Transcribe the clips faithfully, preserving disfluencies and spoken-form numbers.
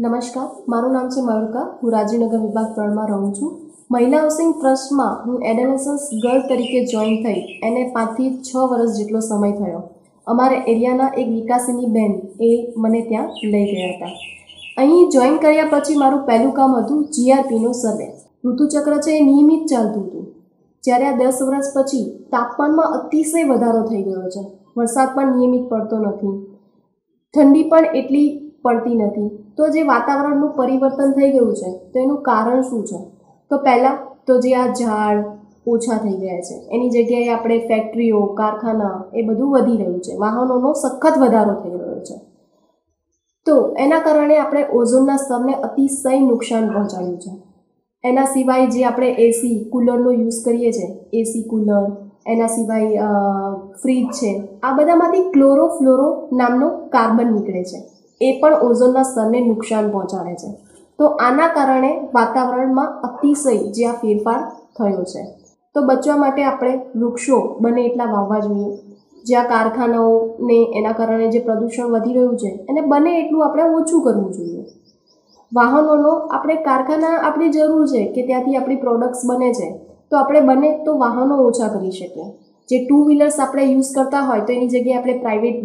नमस्कार, मारू नाम से मयूरिका। हूँ राजीवनगर विभाग त्रण में रहूँ छूँ। महिला हाउसिंग ट्रस्ट में हूँ एडोलेसेंस गर्ल तरीके जॉइन थी एने पांच थी छ वर्ष जेटलो समय थयो। अमारे एरियाना एक विकासीनी बेन ए मने त्यां लई गया था। अहीं जॉइन कर्या पछी मारू पहेलुं काम हतुं जीआरपीनो सर्वे। ऋतुचक्र छे नियमित चालतुं हतुं। ज्यारे आ दस वर्ष पछी तापमानमां अतिशय वधारो थई गयो छे। वरसाद पण नियमित पड़तो नथी, ठंडी पण एटली पड़ती नहीं। तो जो वातावरण परिवर्तन थी गयु है तो यू कारण शू है? तो पहला तो जे आ झाड़ ओछा थी गया है, एनी जगह आप फैक्टरी कारखाना ए बधु वधी रह्यु है, वाहनों सखत वधारो थी रो है। तो एना कारणे आपणे ओझोनना स्तर ने अतिशय नुकसान पहुंचाड्यु है। एना सिवाय जे आप एसी कूलरनो यूज करीए छे, एसी कूलर, एना सिवाय फ्रीज है, आ बधामांथी क्लोरोफ्लोरो नामनो कार्बन निकळे छे, ए पण ओझोनना स्तरने नुकसान पहुंचाड़े छे। तो आना कारणे वातावरण में अतिशय जे आ फेरफार थयो छे। तो बचवा माटे आपणे वृक्षो बने एटला वाववा जोईए। जे आ कारखानाओ ने एना कारणे जे प्रदूषण वधी रह्यु छे एने बने एटलुं आपणे ओछुं करवुं जोईए। वाहनोनो आपणे कारखाना आपणी जरूर छे के त्यांथी आपणी प्रोडक्ट्स बने छे, तो आपणे बने तो वाहनो ओछा करी शकीए। जे टू व्हीलर्स आप यूज करता हो तो एनी जगह आप प्राइवेट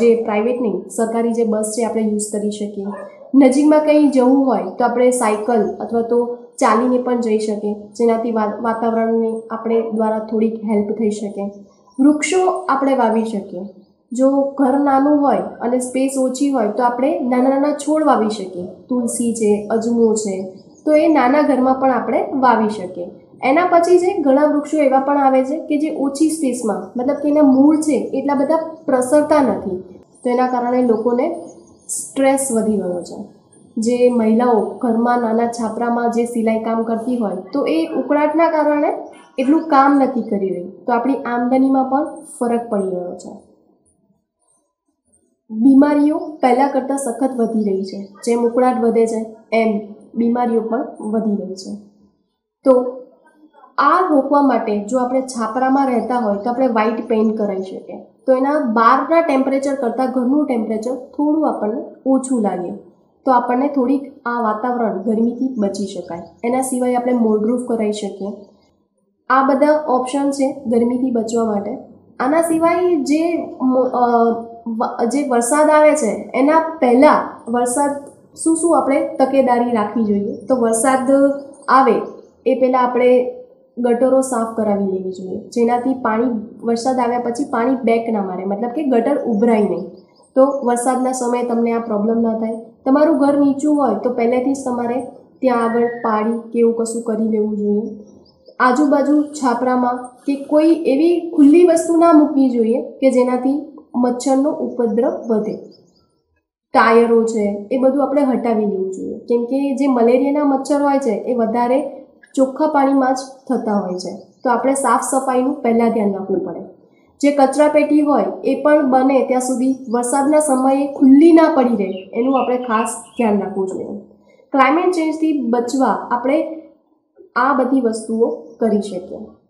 जे प्राइवेट नहीं सरकारी जे बस है आप यूज कर सकिए। नजीक में कहीं जवुं हो तो आप साइकल अथवा तो चालीने पण जई शके, जेनाथी वातावरण ने अपने द्वारा थोड़ी हेल्प थई शके। वृक्षों आप वावी शकीए। जो घर नानुं होय अने स्पेस ओछी होय तो आप नाना नाना छोड़ वावी शकीए। तुलसी है, अजमो है, तो ये नाना घर में पण आप वावी शकीए। एना पछी जे घणा वृक्षों एवा पण आवे छे के जे ओछी स्पेस में मतलब कि एना मूळ छे एटला बधा प्रसरता नथी, तो एना कारणे लोकोने स्ट्रेस वधी रह्यो छे। जे महिलाओं घर में नाना छापरा में जे सिलाई काम करती होय तो ए उकळाटना कारणे एटलुं काम नथी करी रही, तो आपणी आमदनी में पण फरक पड़ी रह्यो छे। बीमारीओ पहला करता सखत वधी रही है। जेम उकळाट वधे छे एम बीमारीओ पण वधी रही है। तो आ रोकवा माटे जो आपणे छापरामां रहता होय तो आपणे व्हाइट पेइंट कराई शकीए। तो एना बारना टेम्परेचर करता घरनुं टेम्परेचर थोडुं आपणने ओछुं लागे तो आपणने थोडीक आ वातावरण गरमीथी बची शकाय। एना सिवाय आपणे मोल्डरूफ कराई शकीए। आ बधा ऑप्शन छे गरमीथी बचवा माटे। आना सिवाय जे जे वरसाद आवे छे एना पहेला वरसाद शुं शुं आपणे तकेदारी राखवी जोईए। तो वरसाद आवे ए पहेला आपणे गटरो साफ करी लेवी जोईए, जेनाथी पाणी वरसाद आव्या पछी पाणी बेक ना मारे, मतलब कि गटर उभराय नहीं। तो वरसादना समय तमने आ प्रॉब्लम ना थाय। तमारुं घर नीचुं होय तो पहेलेथी ज तमारे त्यां आगळ पाळी के एवुं कशुं करी लेवुं जोईए। आजूबाजू छापरामां के कोई एवी खुल्ली वस्तु ना मूकवी जोईए के जेनाथी मच्छरनो उपद्रव वधे। टायरो छे ए बधुं आपणे हटावी लेवुं जोईए, केम के जे मलेरियाना मच्छर होय छे ए वधारे चोखा पानी में ज थता होय छे। तो आपणे साफ सफाईनुं पहला ध्यान राखवुं पड़े। जे कचरापेटी होय ए पण बने त्यां सुधी वरसादना समये खुल्ली ना पड़ी रहे एनुं आपणे खास ध्यान राखवुं जोईए। क्लाइमेट चेन्जथी बचवा आपणे आ बधी वस्तुओ करी शकीए।